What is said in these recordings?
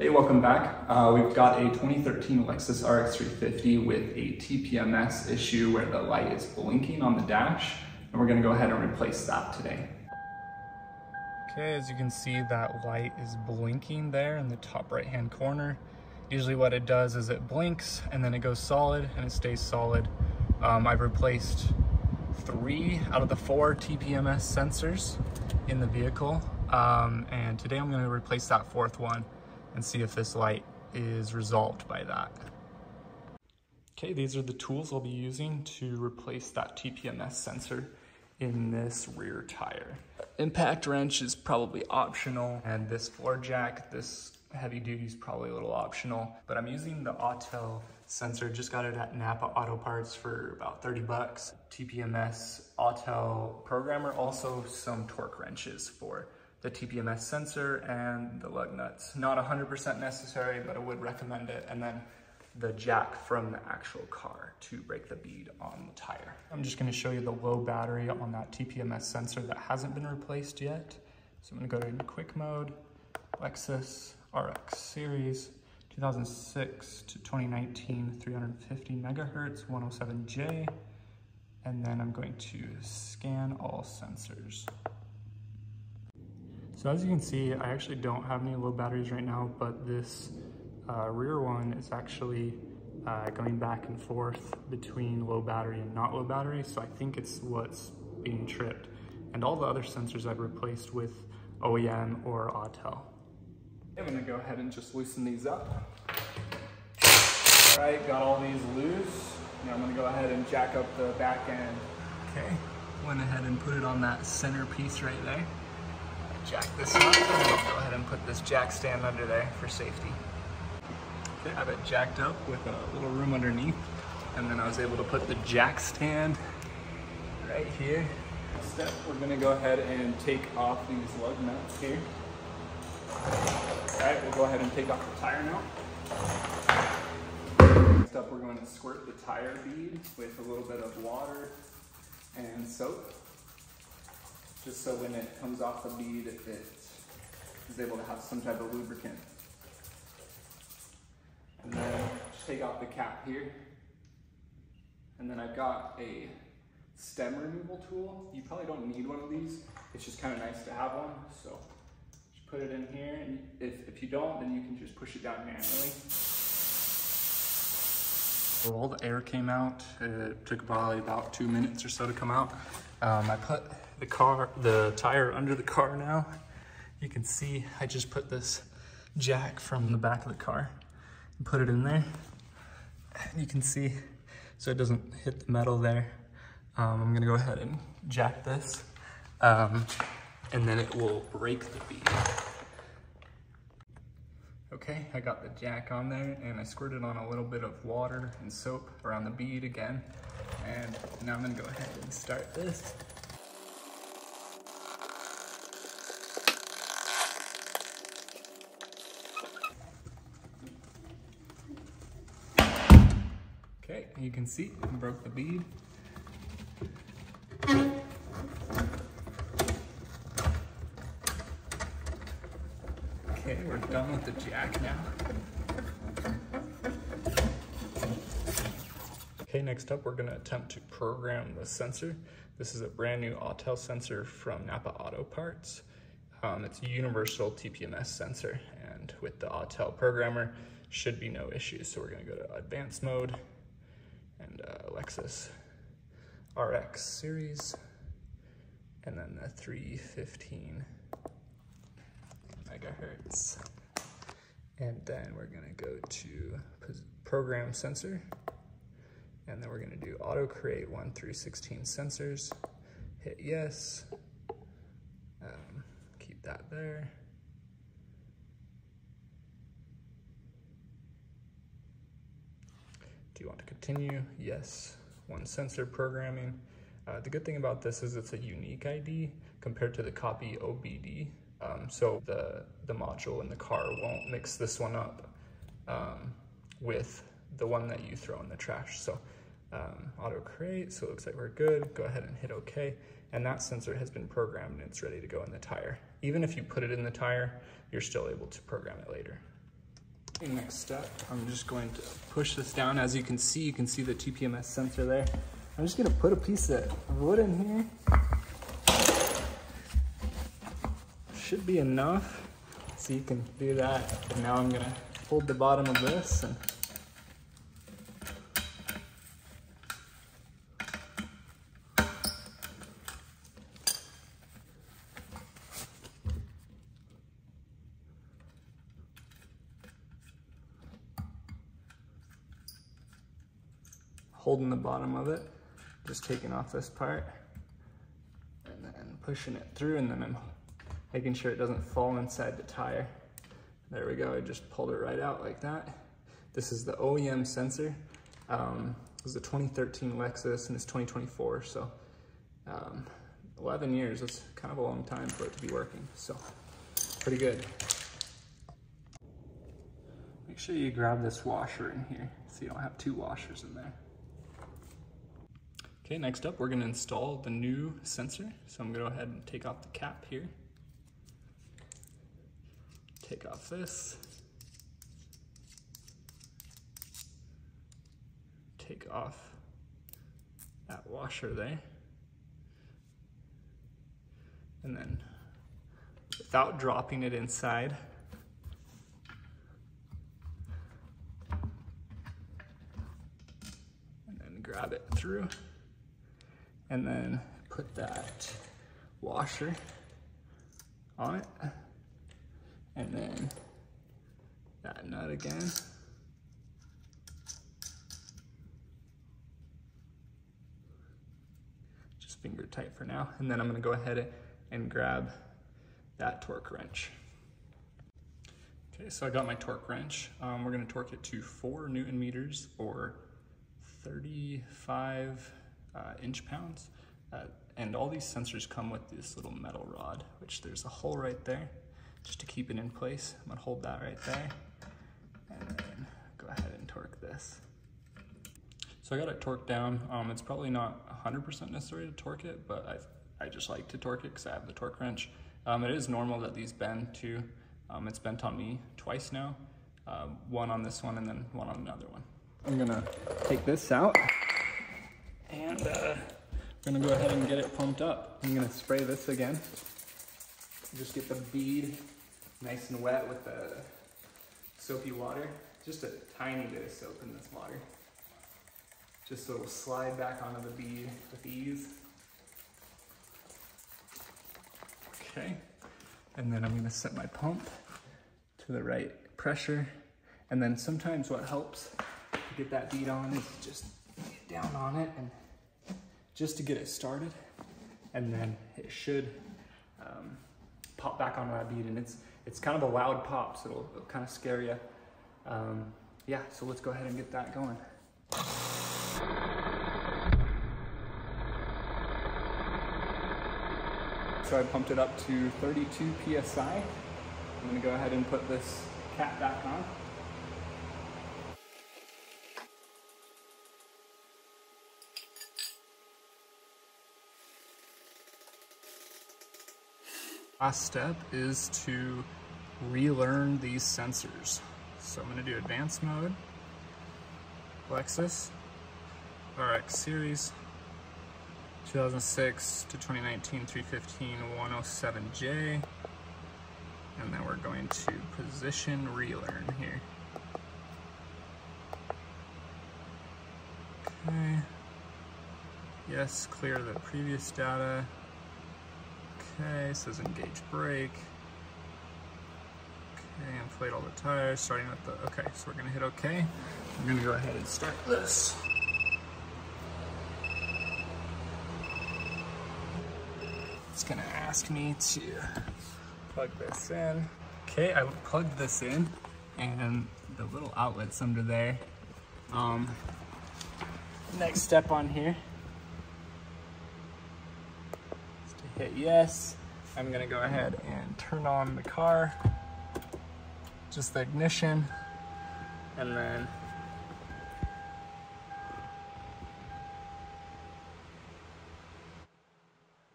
Hey, welcome back. We've got a 2013 Lexus RX 350 with a TPMS issue where the light is blinking on the dash, and we're going to go ahead and replace that today. Okay, as you can see, that light is blinking there in the top right hand corner. Usually what it does is it blinks and then it goes solid and it stays solid. I've replaced 3 out of the 4 TPMS sensors in the vehicle, and today I'm going to replace that 4th one and see if this light is resolved by that. Okay, these are the tools I'll be using to replace that TPMS sensor in this rear tire. Impact wrench is probably optional, and this floor jack, this heavy duty, is probably a little optional, but I'm using the Autel sensor. Just got it at Napa Auto Parts for about 30 bucks. TPMS Autel programmer, also some torque wrenches for the TPMS sensor and the lug nuts. Not 100% necessary, but I would recommend it. And then the jack from the actual car to break the bead on the tire. I'm just gonna show you the low battery on that TPMS sensor that hasn't been replaced yet. So I'm gonna go to quick mode, Lexus RX series, 2006 to 2019, 350 megahertz, 107J. And then I'm going to scan all sensors. So as you can see, I actually don't have any low batteries right now, but this rear one is actually going back and forth between low battery and not low battery. So I think it's what's being tripped. And all the other sensors I've replaced with OEM or Autel. I'm gonna go ahead and just loosen these up. All right, got all these loose. Now I'm gonna go ahead and jack up the back end. Okay, went ahead and put it on that center piece right there. Jack this up, and we'll go ahead and put this jack stand under there for safety. Okay, I have it jacked up with a little room underneath, and then I was able to put the jack stand right here. Next step, we're gonna go ahead and take off these lug nuts here. All right, we'll go ahead and take off the tire now. Next up, we're going to squirt the tire bead with a little bit of water and soap, just so when it comes off the bead, it is able to have some type of lubricant. And then just take off the cap here. And then I've got a stem removal tool. You probably don't need one of these. It's just kind of nice to have one. So just put it in here, and if you don't, then you can just push it down manually. Well, all the air came out. It took probably about 2 minutes or so to come out. I put the tire under the car now. You can see I just put this jack from the back of the car and put it in there. And you can see, so it doesn't hit the metal there. I'm gonna go ahead and jack this, and then it will break the bead. Okay, I got the jack on there, and I squirted on a little bit of water and soap around the bead again. And now I'm gonna go ahead and start this. Okay, you can see I broke the bead. Okay, we're done with the jack now. Okay, next up, we're gonna attempt to program the sensor. This is a brand new Autel sensor from Napa Auto Parts. It's a universal TPMS sensor, and with the Autel programmer, should be no issues. So we're gonna go to advanced mode and Lexus RX series, and then the 315. megahertz, and then we're gonna go to program sensor, and then we're gonna do auto create 1 through 16 sensors. Hit yes. Keep that there. Do you want to continue? Yes. 1 sensor programming. The good thing about this is it's a unique ID compared to the copy OBD. So the module in the car won't mix this one up with the one that you throw in the trash. So auto create, so it looks like we're good. Go ahead and hit OK. And that sensor has been programmed, and it's ready to go in the tire. Even if you put it in the tire, you're still able to program it later. Next step, I'm just going to push this down. As you can see the TPMS sensor there. I'm just going to put a piece of wood in here. Should be enough. So you can do that. And now I'm going to hold the bottom of this and holding the bottom of it, just taking off this part and then pushing it through, and then I'm making sure it doesn't fall inside the tire. There we go, I just pulled it right out like that. This is the OEM sensor. It was a 2013 Lexus and it's 2024, so 11 years, that's kind of a long time for it to be working, so pretty good. Make sure you grab this washer in here so you don't have two washers in there. Okay, next up, we're gonna install the new sensor. So I'm gonna go ahead and take off the cap here. Take off this. Take off that washer there. And then, without dropping it inside, and then grab it through. And then put that washer on it, and then that nut again. Just finger tight for now. And then I'm gonna go ahead and grab that torque wrench. Okay, so I got my torque wrench. We're gonna torque it to 4 Newton meters or 35 inch-pounds, and all these sensors come with this little metal rod, which there's a hole right there just to keep it in place. I'm gonna hold that right there and then go ahead and torque this. So I got it torqued down. It's probably not 100% necessary to torque it, but I just like to torque it because I have the torque wrench. It is normal that these bend too. It's bent on me twice now, one on this one and then one on another one. I'm gonna take this out. And we're gonna go ahead and get it pumped up. I'm gonna spray this again. Just get the bead nice and wet with the soapy water. Just a tiny bit of soap in this water. Just so it'll slide back onto the bead with ease. Okay, and then I'm gonna set my pump to the right pressure. And then sometimes what helps to get that bead on is just get down on it and just to get it started, and then it should pop back onto that bead, and it's kind of a loud pop, so it'll kind of scare you. Yeah, so let's go ahead and get that going. So I pumped it up to 32 PSI. I'm gonna go ahead and put this cap back on. Last step is to relearn these sensors. So I'm going to do advanced mode, Lexus RX series, 2006 to 2019 315 107J, and then we're going to position relearn here. Okay. Yes, clear the previous data. Okay, says engage brake. Okay, inflate all the tires, starting with the, okay, so we're gonna hit okay. I'm gonna go ahead and start this. It's gonna ask me to plug this in. Okay, I plugged this in and the little outlet's under there. Next step on here. Hit yes. I'm gonna go ahead and turn on the car, just the ignition, and then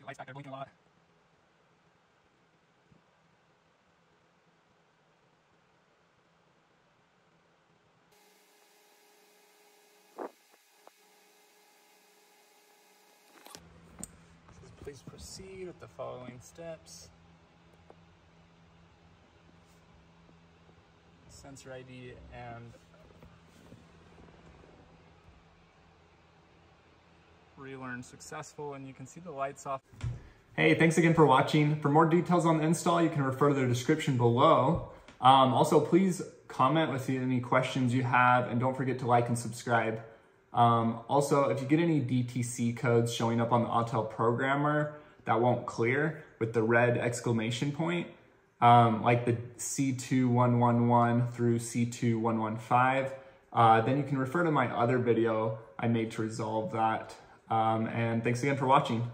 the lights back there blinking a lot. Please proceed with the following steps. Sensor ID and relearn successful, and you can see the lights off. Hey, thanks again for watching. For more details on the install, you can refer to the description below. Also, please comment with any questions you have, and don't forget to like and subscribe. Also, if you get any DTC codes showing up on the Autel programmer that won't clear with the red exclamation point, like the C2111 through C2115, then you can refer to my other video I made to resolve that. And thanks again for watching.